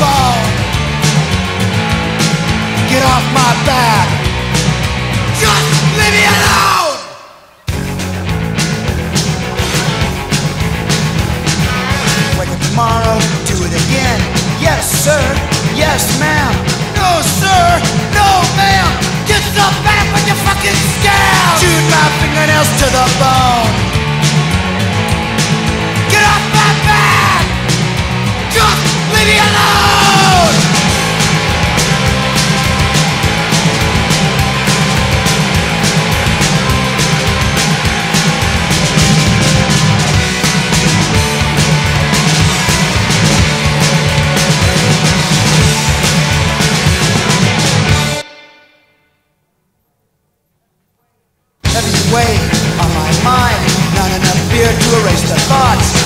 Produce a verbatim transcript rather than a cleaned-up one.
fall. Get off my back. Just leave me alone. When tomorrow, do it again. Yes, sir. Yes, ma'am. No, sir. No, ma'am. Get the back with your fucking scab. Chewed my fingernails to the bone. Get off my back. Just leave me alone. Weight on my mind, not enough beer to erase the thoughts.